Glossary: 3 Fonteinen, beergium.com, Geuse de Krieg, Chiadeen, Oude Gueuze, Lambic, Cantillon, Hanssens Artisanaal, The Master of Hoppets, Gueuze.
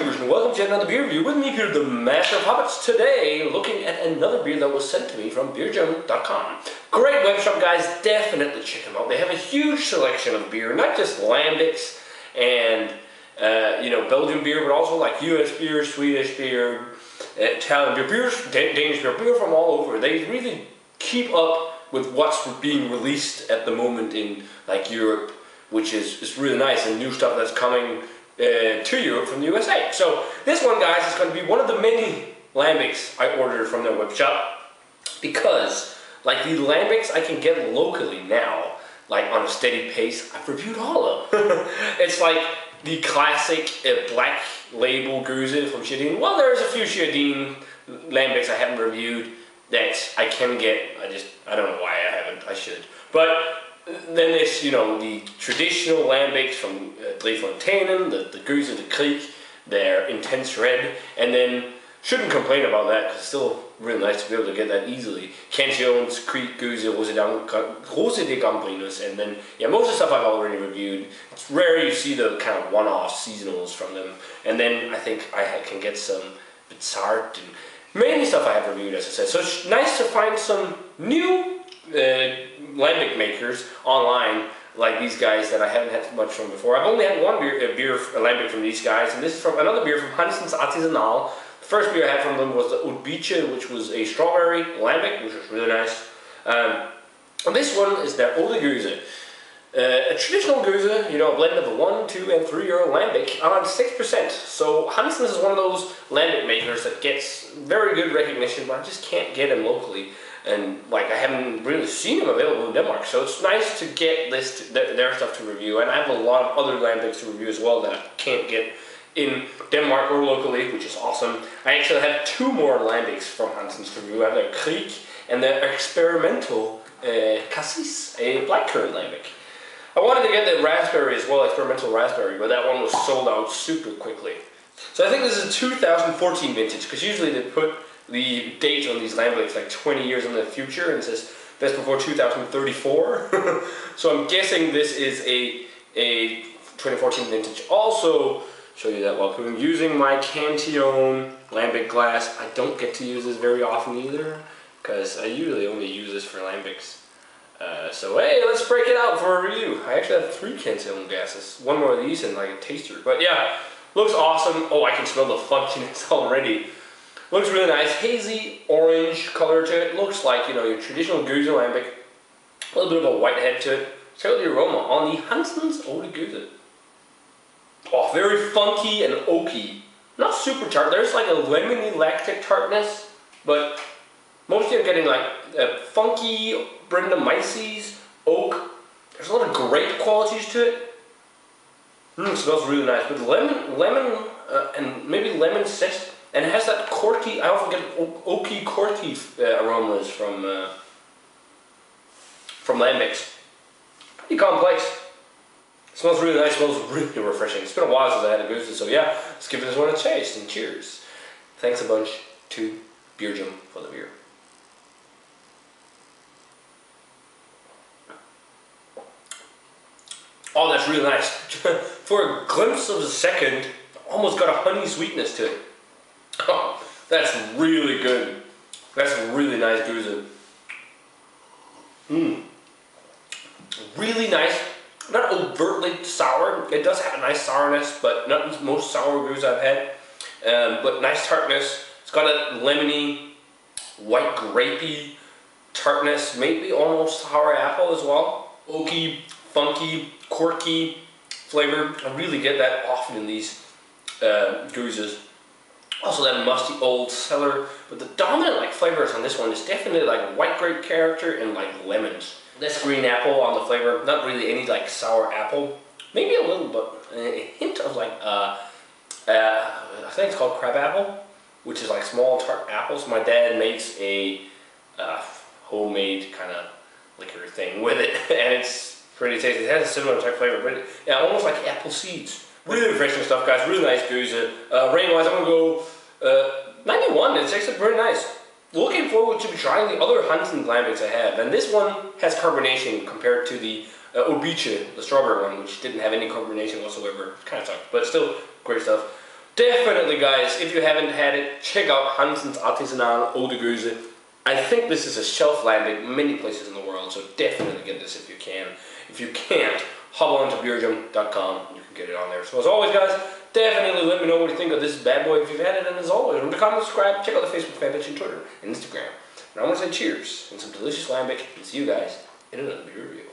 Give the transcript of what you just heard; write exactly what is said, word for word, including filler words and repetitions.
Beerviewers, and welcome to another beer review with me here, The Master of Hoppets. Today, looking at another beer that was sent to me from beergium dot com. Great web shop, guys. Definitely check them out. They have a huge selection of beer, not just Lambics and uh, you know, Belgian beer, but also like U S beer, Swedish beer, Italian beer, beers, Danish beer, beer from all over. They really keep up with what's being released at the moment in like Europe, which is, is really nice, and new stuff that's coming Uh, to Europe from the U S A. So this one, guys, is going to be one of the many Lambics I ordered from their web shop, because like the Lambics I can get locally now, like on a steady pace, I've reviewed all of them. It's like the classic uh, black label Gueuze from Chiadeen. Well, there's a few Chiadeen Lambics I haven't reviewed that I can get. I just, I don't know why I haven't, I should. But then there's, you know, the traditional Lambics from three Fonteinen, the, the Geuse de Krieg, their intense red, and then shouldn't complain about that because it's still really nice to be able to get that easily. Cantillon's, Creek, Gueuze, Geuse de Krieg, and then, yeah, most of the stuff I've already reviewed. It's rare you see the kind of one-off seasonals from them. And then I think I can get some Bizarre and mainly stuff I have reviewed, as I said. So it's nice to find some new Uh, Lambic makers online, like these guys that I haven't had much from before. I've only had one beer, a beer, a Lambic from these guys, and this is from another beer from Hanssens Artisanaal. The first beer I had from them was the Oude Gueuze, which was a strawberry Lambic, which was really nice. Um, and this one is their Oude Gueuze, uh, a traditional Gueuze, you know, a blend of a one, two, and three-year Lambic, around six percent. So Hanssens is one of those Lambic makers that gets very good recognition, but I just can't get them locally. And like, I haven't really seen them available in Denmark, so it's nice to get this to, th their stuff to review. And I have a lot of other Lambics to review as well that I can't get in Denmark or locally, which is awesome. I actually have two more Lambics from Hanssens to review. I have their Krieg and their experimental uh, Cassis, a blackcurrant Lambic. I wanted to get the raspberry as well, experimental raspberry, but that one was sold out super quickly. So I think this is a two thousand fourteen vintage, because usually they put the date on these Lambics like twenty years in the future, and it says best before two thousand thirty-four. So I'm guessing this is a a twenty fourteen vintage. Also, show you that while I'm using my Cantillon Lambic glass. I don't get to use this very often either, because I usually only use this for Lambics. Uh, so hey, let's break it out for a review. I actually have three Cantillon glasses, one more of these and like a taster. But yeah, looks awesome. Oh, I can smell the funkiness already. Looks really nice, hazy orange color to it. Looks like, you know, your traditional Gueuze Lambic. A little bit of a white head to it. Check out the aroma on the Hanssens Oude Gueuze. Oh, very funky and oaky. Not super tart. There's like a lemony lactic tartness, but mostly I'm getting like a funky Brindamyces, oak. There's a lot of grape qualities to it. Mm, it smells really nice with lemon, lemon, uh, and maybe lemon zest. And it has that corky, I often get oaky, corky uh, aromas from uh, from Lambics. Pretty complex. It smells really nice, smells really refreshing. It's been a while since I had a Gueuze, so yeah, let's give this one a taste and cheers. Thanks a bunch to Beergium for the beer. Oh, that's really nice. For a glimpse of a second, almost got a honey sweetness to it. Oh, that's really good. That's really nice Gueuze. Mmm. Really nice. Not overtly sour. It does have a nice sourness, but not the most sour Gueuze I've had. Um, but nice tartness. It's got a lemony, white grapey tartness. Maybe almost sour apple as well. Oaky, funky, corky flavor. I really get that often in these uh, Gueuzes. Also that musty old cellar, but the dominant like flavors on this one is definitely like white grape character and like lemons. Less green apple on the flavor, not really any like sour apple. Maybe a little bit, a hint of like, uh, uh, I think it's called crab apple, which is like small tart apples. My dad makes a uh, homemade kind of liquor thing with it, and it's pretty tasty. It has a similar type flavor, but it, yeah, almost like apple seeds. Really refreshing stuff, guys. Really nice Gueuze. Uh, rating-wise, I'm going to go uh, ninety-one. It's actually pretty nice. Looking forward to trying the other Hanssens Lambics I have. And this one has carbonation compared to the uh, Oude Gueuze, the strawberry one, which didn't have any carbonation whatsoever. Kind of sucked, but still great stuff. Definitely, guys, if you haven't had it, check out Hanssens Artisanaal Oude Gueuze. I think this is a shelf lambic many places in the world, so definitely get this if you can. If you can't, hop on to beergium dot com and you can get it on there. So as always, guys, definitely let me know what you think of this bad boy if you've had it. And as always, remember to comment, subscribe, check out the Facebook fanpage and Twitter and Instagram. And I want to say cheers and some delicious lambic, and see you guys in another beer review.